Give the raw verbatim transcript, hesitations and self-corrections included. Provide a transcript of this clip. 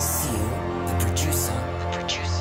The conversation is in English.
Seal, the producer. The producer.